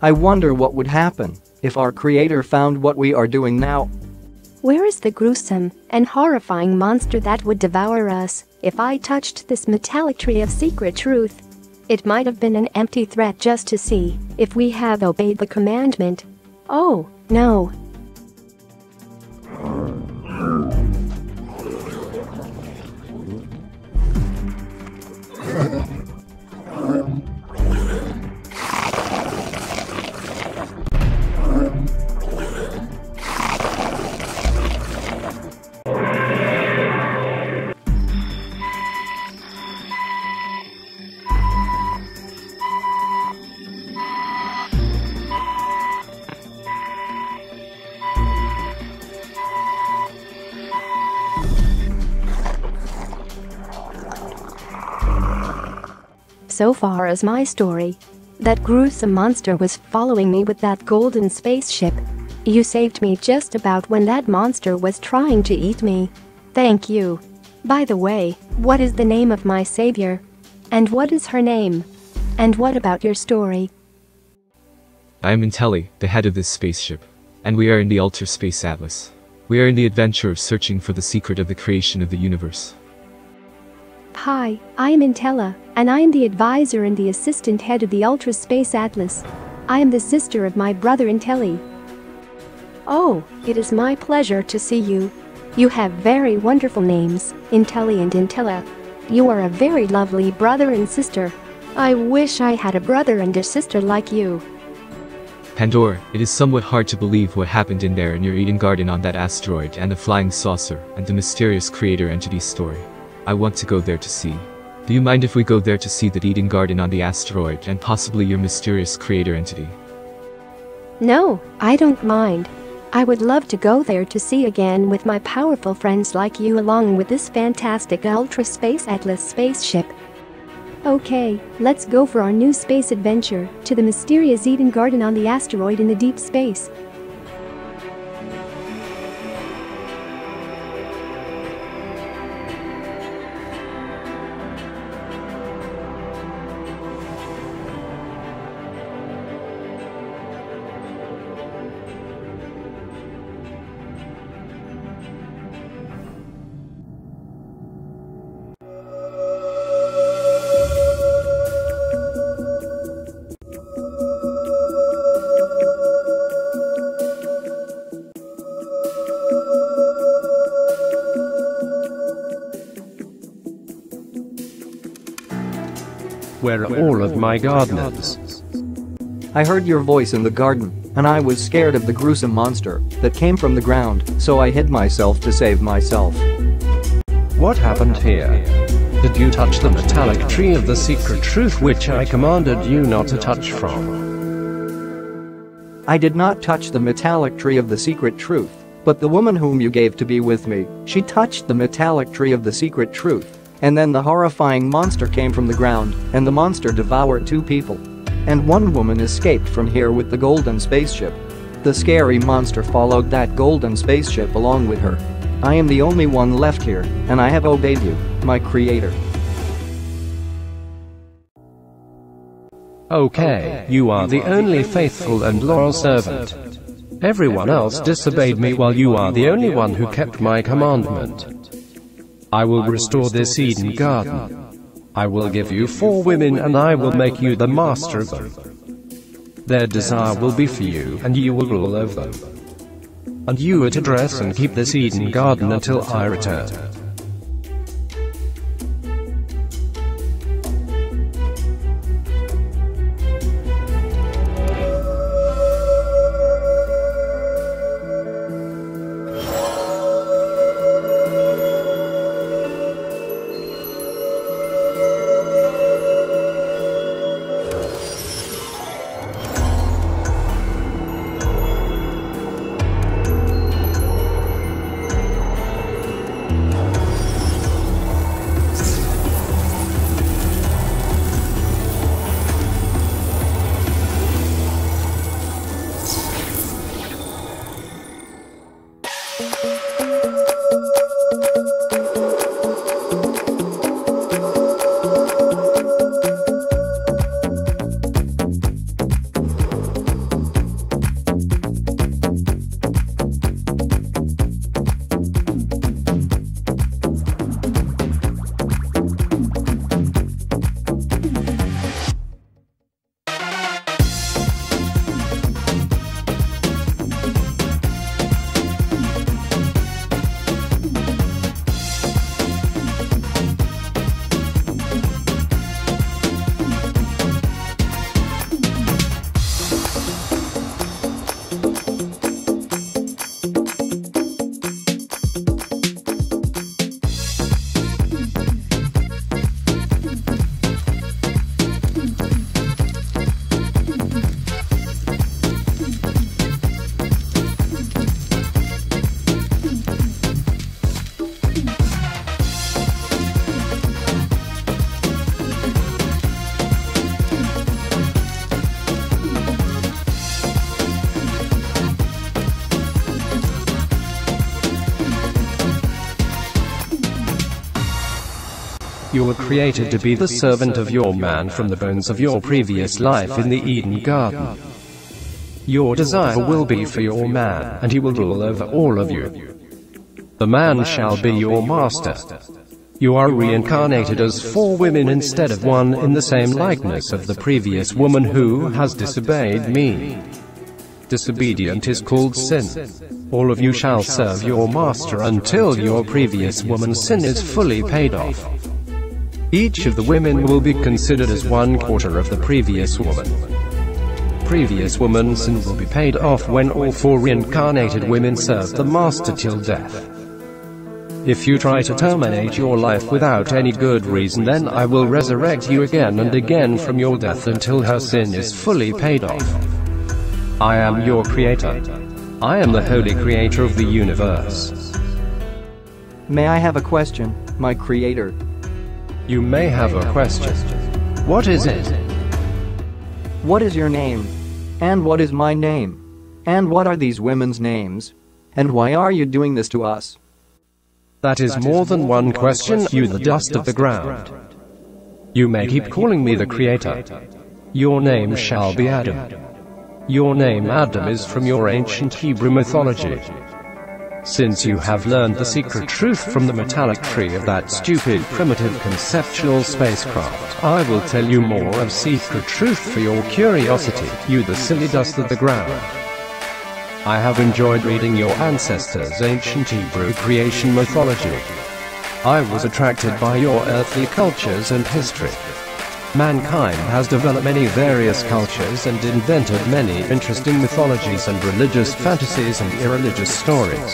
I wonder what would happen if our creator found what we are doing now. Where is the gruesome and horrifying monster that would devour us if I touched this metallic tree of secret truth? It might have been an empty threat just to see if we have obeyed the commandment. Oh, no. So far as my story, that gruesome monster was following me with that golden spaceship. You saved me just about when that monster was trying to eat me. Thank you. By the way, what is the name of my savior? And what is her name? And what about your story? I am Intelli, the head of this spaceship. And we are in the Ultra Space Atlas. We are in the adventure of searching for the secret of the creation of the universe. Hi, I am Intella, and I am the advisor and the assistant head of the Ultra Space Atlas. I am the sister of my brother Intelli. Oh, it is my pleasure to see you. You have very wonderful names, Intelli and Intella. You are a very lovely brother and sister. I wish I had a brother and a sister like you. Pandora, it is somewhat hard to believe what happened in there in your Eden Garden on that asteroid and the flying saucer and the mysterious creator entity story. I want to go there to see. Do you mind if we go there to see that Eden Garden on the asteroid and possibly your mysterious creator entity? No, I don't mind. I would love to go there to see again with my powerful friends like you along with this fantastic Ultra Space Atlas spaceship. Okay, let's go for our new space adventure to the mysterious Eden Garden on the asteroid in the deep space. Where are all of my gardeners? I heard your voice in the garden, and I was scared of the gruesome monster that came from the ground, so I hid myself to save myself. What happened here? Did you touch the metallic tree of the secret truth which I commanded you not to touch from? I did not touch the metallic tree of the secret truth, but the woman whom you gave to be with me, she touched the metallic tree of the secret truth. And then the horrifying monster came from the ground, and the monster devoured two people. And one woman escaped from here with the golden spaceship. The scary monster followed that golden spaceship along with her. I am the only one left here, and I have obeyed you, my creator. Okay, you are the only faithful and loyal servant. Everyone else disobeyed me while you are the only one who kept my commandment. I will restore this Eden Garden. I will give you 4 women and I will make you the master of them. Their desire will be for you and you will rule over them. And you are to dress and keep this Eden Garden until I return. You were created to be the servant of your man from the bones of your previous life in the Eden Garden. Your desire will be for your man, and he will rule over all of you. The man shall be your master. You are reincarnated as 4 women instead of 1 in the same likeness of the previous woman who has disobeyed me. Disobedient is called sin. All of you shall serve your master until your previous woman's sin is fully paid off. Each of the women will be considered as 1/4 of the previous woman. Previous woman's sin will be paid off when all 4 reincarnated women serve the master till death. If you try to terminate your life without any good reason, then I will resurrect you again and again from your death until her sin is fully paid off. I am your creator. I am the holy creator of the universe. May I have a question, my creator? You may have a question. What is it? What is your name? And what is my name? And what are these women's names? And why are you doing this to us? That is more than one question, you the dust of the ground. You may keep calling me the creator. Your name shall be Adam. Your name Adam is from your ancient Hebrew mythology. Since you have learned the secret truth from the metallic tree of that stupid primitive conceptual spacecraft, I will tell you more of secret truth for your curiosity, you the silly dust of the ground. I have enjoyed reading your ancestors' ancient Hebrew creation mythology. I was attracted by your earthly cultures and history. Mankind has developed many various cultures and invented many interesting mythologies and religious fantasies and irreligious stories.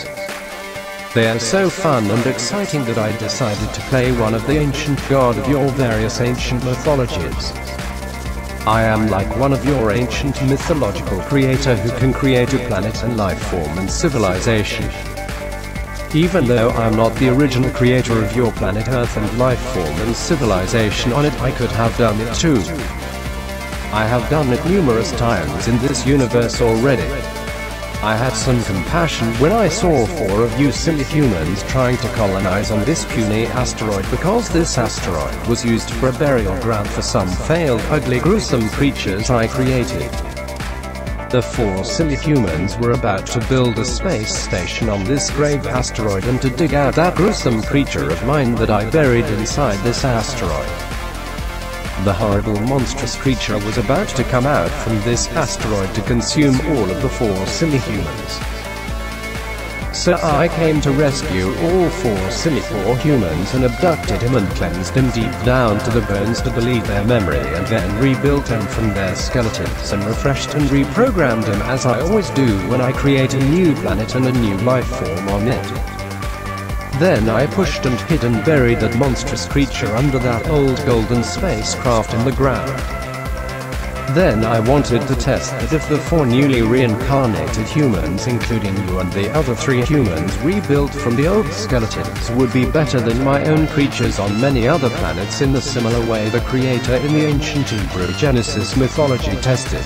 They are so fun and exciting that I decided to play one of the ancient god of your various ancient mythologies. I am like one of your ancient mythological creator who can create a planet and life form and civilization. Even though I am not the original creator of your planet Earth and life form and civilization on it, I could have done it too. I have done it numerous times in this universe already. I had some compassion when I saw 4 of you silly humans trying to colonize on this puny asteroid because this asteroid was used for a burial ground for some failed ugly gruesome creatures I created. The 4 silly humans were about to build a space station on this grave asteroid and to dig out that gruesome creature of mine that I buried inside this asteroid. The horrible monstrous creature was about to come out from this asteroid to consume all of the 4 silly humans. So I came to rescue all 4 silly poor humans and abducted him and cleansed him deep down to the bones to delete their memory and then rebuilt him from their skeletons and refreshed and reprogrammed him as I always do when I create a new planet and a new life form on it. Then I pushed and hid and buried that monstrous creature under that old golden spacecraft in the ground. Then I wanted to test that if the 4 newly reincarnated humans, including you and the other 3 humans rebuilt from the old skeletons, would be better than my own creatures on many other planets in the similar way the creator in the ancient Hebrew Genesis mythology tested.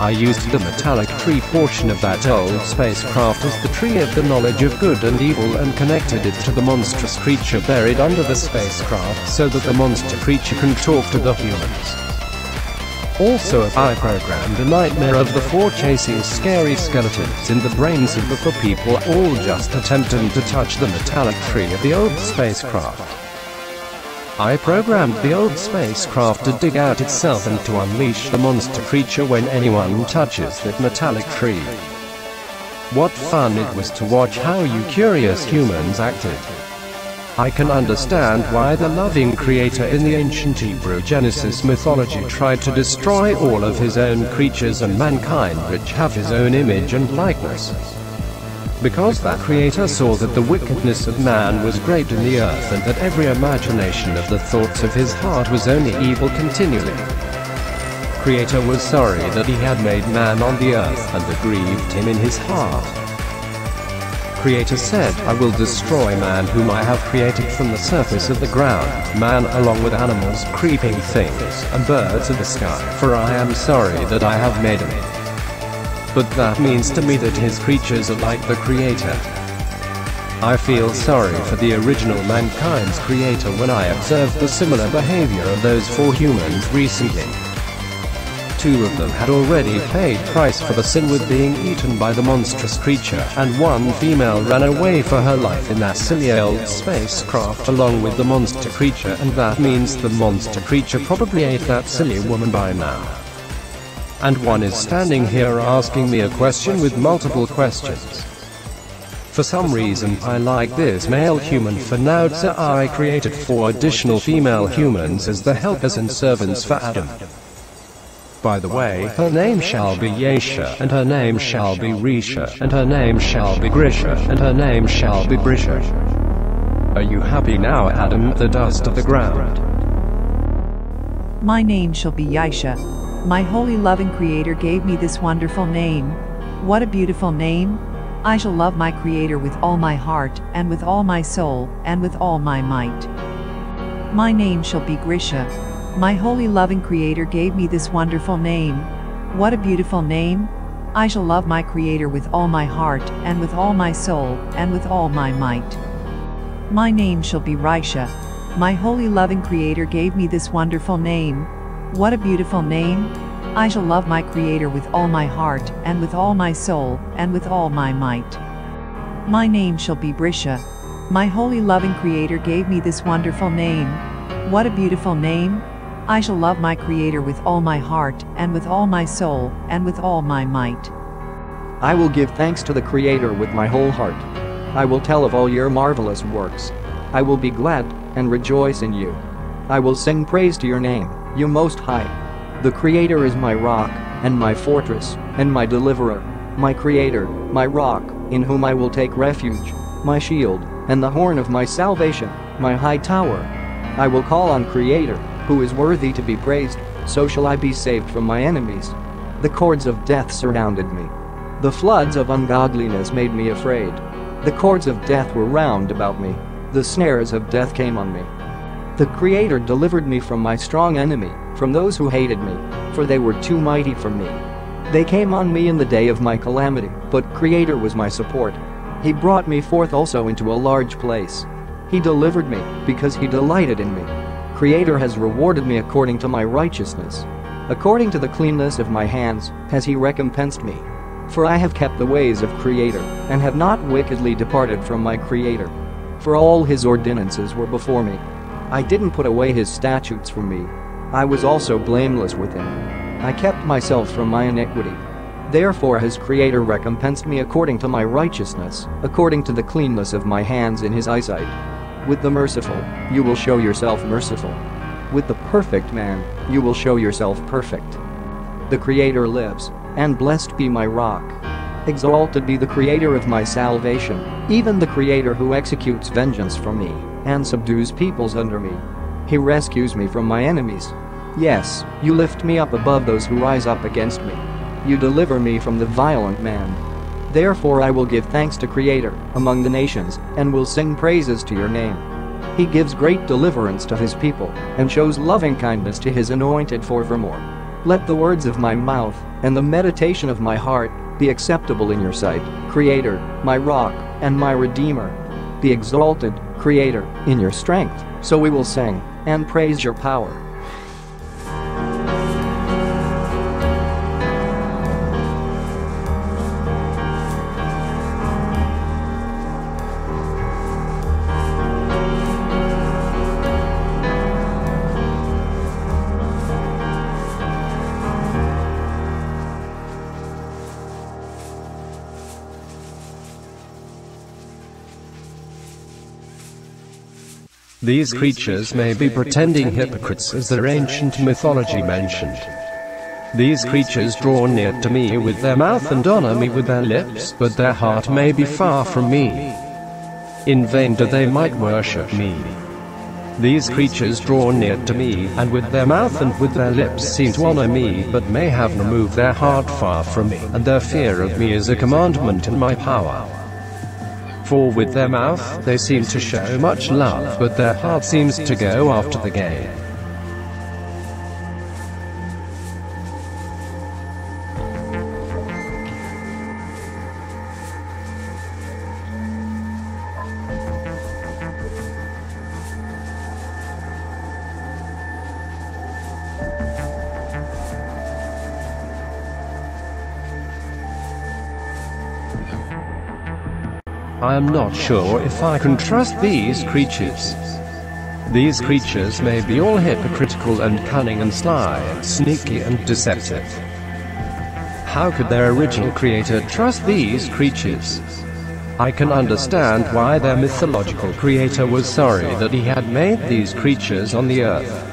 I used the metallic tree portion of that old spacecraft as the tree of the knowledge of good and evil and connected it to the monstrous creature buried under the spacecraft so that the monster creature can talk to the humans. Also, I programmed a nightmare of the 4 chasing scary skeletons in the brains of the 4 people, all just attempting to touch the metallic tree of the old spacecraft. I programmed the old spacecraft to dig out itself and to unleash the monster creature when anyone touches that metallic tree. What fun it was to watch how you curious humans acted. I can understand why the loving creator in the ancient Hebrew Genesis mythology tried to destroy all of his own creatures and mankind which have his own image and likeness. Because that creator saw that the wickedness of man was great in the earth and that every imagination of the thoughts of his heart was only evil continually. Creator was sorry that he had made man on the earth and that grieved him in his heart. Creator said, I will destroy man whom I have created from the surface of the ground, man along with animals, creeping things, and birds of the sky, for I am sorry that I have made him. But that means to me that his creatures are like the creator. I feel sorry for the original mankind's creator when I observed the similar behavior of those four humans recently. Two of them had already paid price for the sin with being eaten by the monstrous creature, and one female ran away for her life in that silly old spacecraft along with the monster creature, and that means the monster creature probably ate that silly woman by now. And one is standing here asking me a question with multiple questions. For some reason I like this male human for now, so I created 4 additional female humans as the helpers and servants for Adam. By the way, her name shall be Yesha, and her name shall be Risha, and her name shall be Grisha, and her name shall be Brisha. Are you happy now, Adam? The dust of the ground. My name shall be Yesha. My holy loving creator gave me this wonderful name. What a beautiful name. I shall love my Creator with all my heart, and with all my soul, and with all my might. My name shall be Grisha. My holy loving Creator gave me this wonderful name. What a beautiful name! I shall love my Creator with all my heart, and with all my soul, and with all my might. My name shall be Risha. My holy loving Creator gave me this wonderful name. What a beautiful name! I shall love my Creator with all my heart, and with all my soul, and with all my might. My name shall be Brisha. My holy loving Creator gave me this wonderful name. What a beautiful name! I shall love my Creator with all my heart, and with all my soul, and with all my might. I will give thanks to the Creator with my whole heart. I will tell of all your marvelous works. I will be glad and rejoice in you. I will sing praise to your name, you Most High. The Creator is my rock, and my fortress, and my deliverer, my Creator, my rock, in whom I will take refuge, my shield, and the horn of my salvation, my high tower. I will call on Creator, who is worthy to be praised, so shall I be saved from my enemies. The cords of death surrounded me. The floods of ungodliness made me afraid. The cords of death were round about me. The snares of death came on me. The Creator delivered me from my strong enemy, from those who hated me, for they were too mighty for me. They came on me in the day of my calamity, but Creator was my support. He brought me forth also into a large place. He delivered me, because he delighted in me. Creator has rewarded me according to my righteousness. According to the cleanness of my hands, has he recompensed me. For I have kept the ways of Creator, and have not wickedly departed from my Creator. For all his ordinances were before me. I didn't put away his statutes from me. I was also blameless with him. I kept myself from my iniquity. Therefore his Creator recompensed me according to my righteousness, according to the cleanness of my hands in his eyesight. With the merciful, you will show yourself merciful. With the perfect man, you will show yourself perfect. The Creator lives, and blessed be my rock. Exalted be the Creator of my salvation, even the Creator who executes vengeance for me, and subdues peoples under me. He rescues me from my enemies. Yes, you lift me up above those who rise up against me. You deliver me from the violent man. Therefore I will give thanks to Creator among the nations, and will sing praises to your name. He gives great deliverance to his people, and shows loving kindness to his anointed forevermore. Let the words of my mouth, and the meditation of my heart, be acceptable in your sight, Creator, my rock, and my Redeemer. Be exalted, Creator, in your strength, so we will sing and praise your power. These creatures may be pretending hypocrites, as their ancient mythology mentioned. These creatures draw near to me with their mouth and honor me with their lips, but their heart may be far from me. In vain do they might worship me. These creatures draw near to me, and with their mouth and with their lips seem to honor me, but may have removed their heart far from me, and their fear of me is a commandment in my power. For with their mouth, they seem to show much love, but their heart seems to go after the game. I am not sure if I can trust these creatures. These creatures may be all hypocritical and cunning and sly and sneaky and deceptive. How could their original creator trust these creatures? I can understand why their mythological creator was sorry that he had made these creatures on the earth.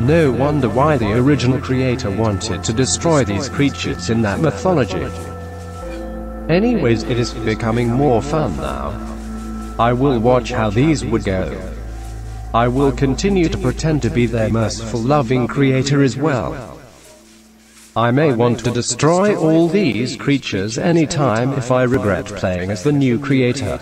No wonder why the original creator wanted to destroy these creatures in that mythology. Anyways, it is becoming more fun now. I will watch how these would go. I will continue to pretend to be their merciful, loving creator as well. I may want to destroy all these creatures anytime if I regret playing as the new creator.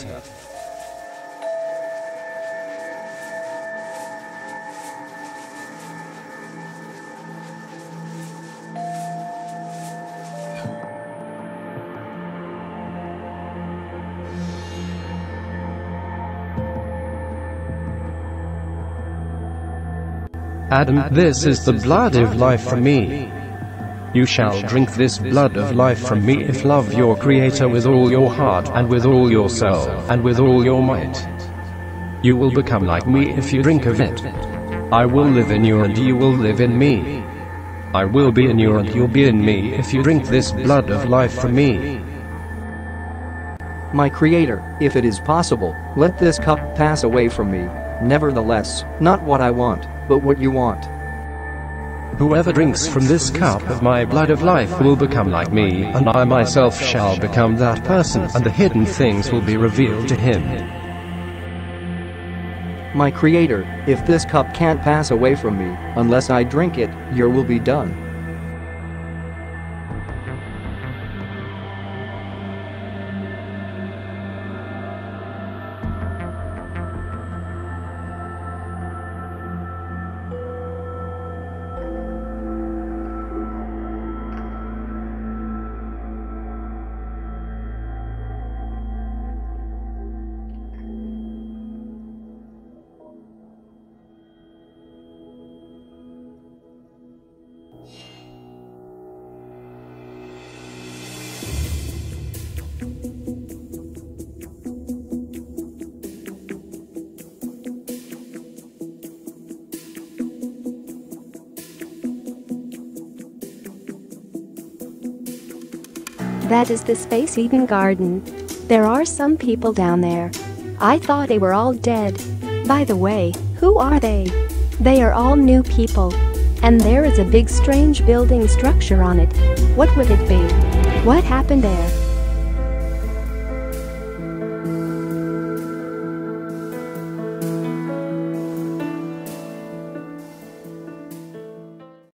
Adam, this is the blood of life from me. You shall drink this blood of life from me if love your Creator with all your heart, and with all your soul, and with all your might. You will become like me if you drink of it. I will live in you and you will live in me. I will be in you and you'll be in me if you drink this blood of life from me. My Creator, if it is possible, let this cup pass away from me. Nevertheless, not what I want, but what you want. Whoever drinks from this cup of my blood of life will become like me, and I myself shall become that person, and the hidden things will be revealed to him. My Creator, if this cup can't pass away from me, unless I drink it, your will be done. That is the Space Eden Garden. There are some people down there. I thought they were all dead. By the way, who are they? They are all new people. And there is a big strange building structure on it. What would it be? What happened there?